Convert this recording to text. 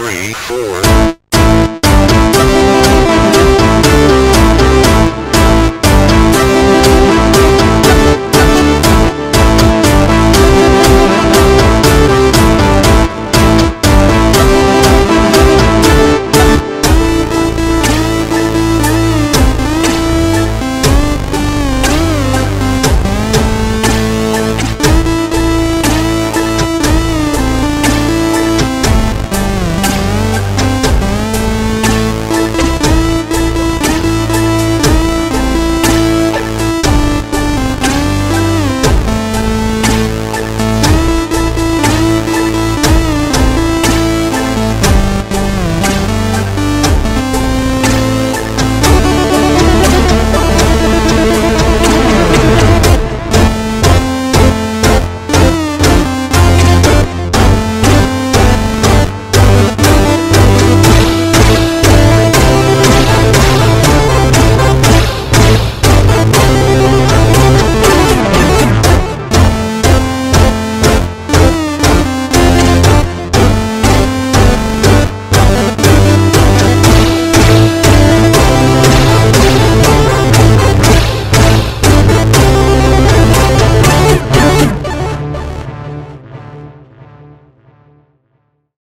3, 4